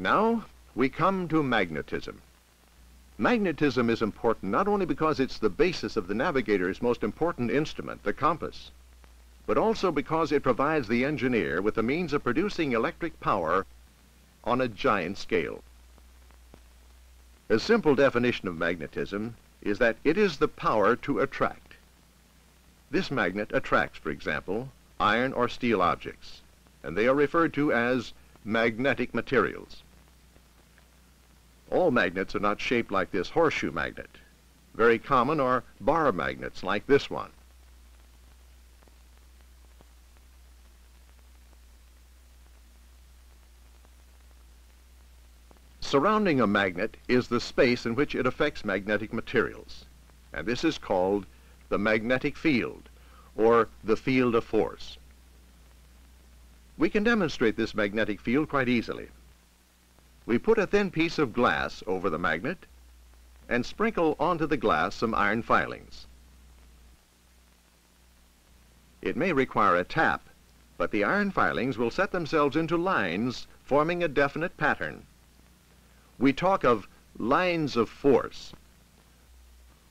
Now we come to magnetism. Magnetism is important not only because it's the basis of the navigator's most important instrument, the compass, but also because it provides the engineer with the means of producing electric power on a giant scale. A simple definition of magnetism is that it is the power to attract. This magnet attracts, for example, iron or steel objects, and they are referred to as magnetic materials. All magnets are not shaped like this horseshoe magnet. Very common are bar magnets like this one. Surrounding a magnet is the space in which it affects magnetic materials, and this is called the magnetic field, or the field of force. We can demonstrate this magnetic field quite easily. We put a thin piece of glass over the magnet and sprinkle onto the glass some iron filings. It may require a tap, but the iron filings will set themselves into lines forming a definite pattern. We talk of lines of force.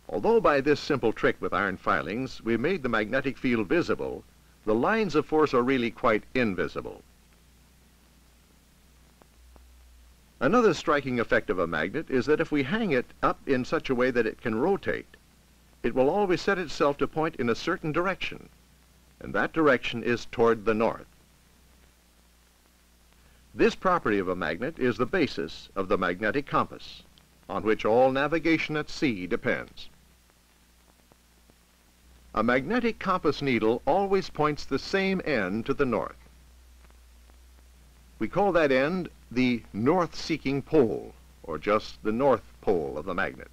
Although by this simple trick with iron filings we made the magnetic field visible, the lines of force are really quite invisible. Another striking effect of a magnet is that if we hang it up in such a way that it can rotate, it will always set itself to point in a certain direction, and that direction is toward the north. This property of a magnet is the basis of the magnetic compass, on which all navigation at sea depends. A magnetic compass needle always points the same end to the north. We call that end the north-seeking pole, or just the north pole of the magnet.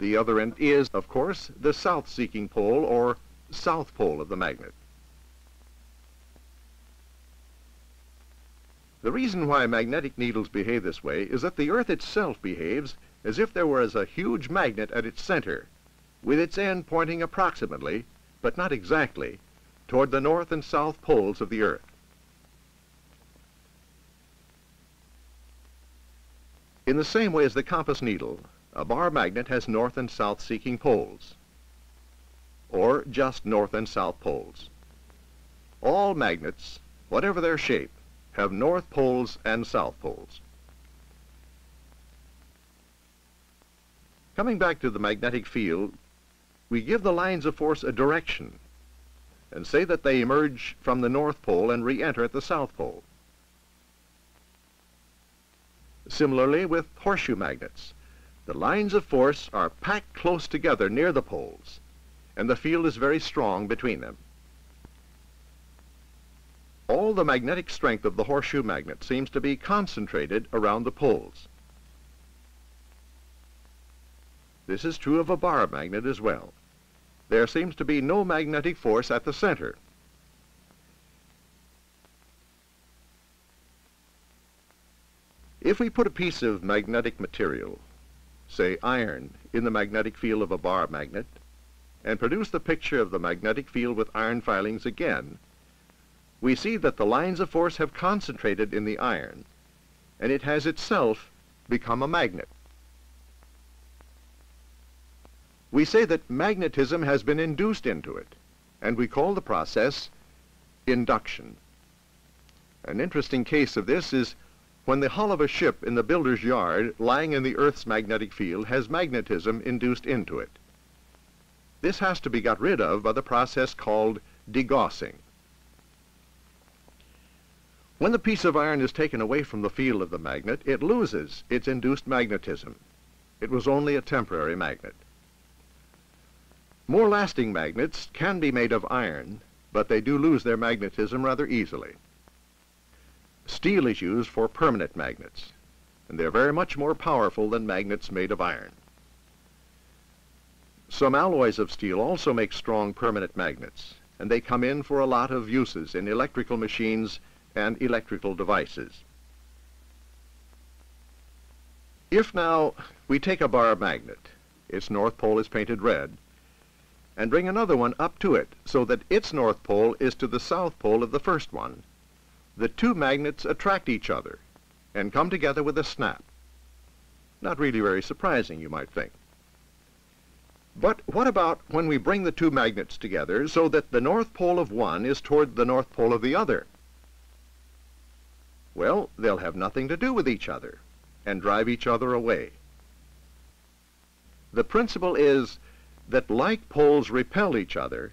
The other end is, of course, the south-seeking pole, or south pole of the magnet. The reason why magnetic needles behave this way is that the Earth itself behaves as if there was a huge magnet at its center, with its end pointing approximately, but not exactly, toward the north and south poles of the Earth. In the same way as the compass needle, a bar magnet has north and south seeking poles, or just north and south poles. All magnets, whatever their shape, have north poles and south poles. Coming back to the magnetic field, we give the lines of force a direction and say that they emerge from the north pole and re-enter at the south pole. Similarly with horseshoe magnets, the lines of force are packed close together near the poles, and the field is very strong between them. All the magnetic strength of the horseshoe magnet seems to be concentrated around the poles. This is true of a bar magnet as well. There seems to be no magnetic force at the center. If we put a piece of magnetic material, say iron, in the magnetic field of a bar magnet and produce the picture of the magnetic field with iron filings again, we see that the lines of force have concentrated in the iron and it has itself become a magnet. We say that magnetism has been induced into it, and we call the process induction. An interesting case of this is when the hull of a ship in the builder's yard lying in the Earth's magnetic field has magnetism induced into it. This has to be got rid of by the process called degaussing. When the piece of iron is taken away from the field of the magnet, it loses its induced magnetism. It was only a temporary magnet. More lasting magnets can be made of iron, but they do lose their magnetism rather easily. Steel is used for permanent magnets, and they're very much more powerful than magnets made of iron. Some alloys of steel also make strong permanent magnets, and they come in for a lot of uses in electrical machines and electrical devices. If now we take a bar magnet, its north pole is painted red, and bring another one up to it so that its north pole is to the south pole of the first one, the two magnets attract each other and come together with a snap. Not really very surprising, you might think. But what about when we bring the two magnets together so that the north pole of one is toward the north pole of the other? Well, they'll have nothing to do with each other and drive each other away. The principle is that like poles repel each other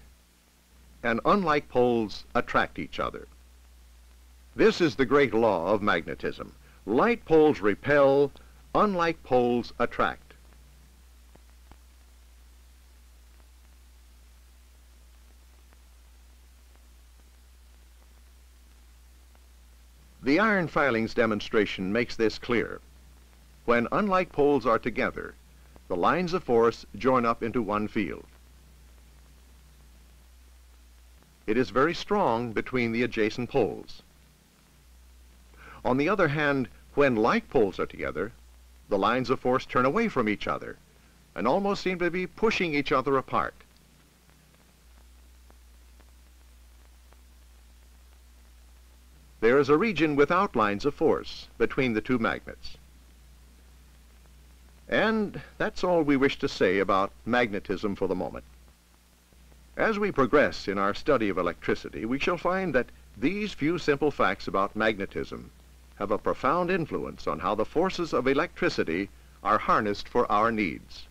and unlike poles attract each other. This is the great law of magnetism. Like poles repel, unlike poles attract. The iron filings demonstration makes this clear. When unlike poles are together, the lines of force join up into one field. It is very strong between the adjacent poles. On the other hand, when like poles are together, the lines of force turn away from each other and almost seem to be pushing each other apart. There is a region without lines of force between the two magnets. And that's all we wish to say about magnetism for the moment. As we progress in our study of electricity, we shall find that these few simple facts about magnetism have a profound influence on how the forces of electricity are harnessed for our needs.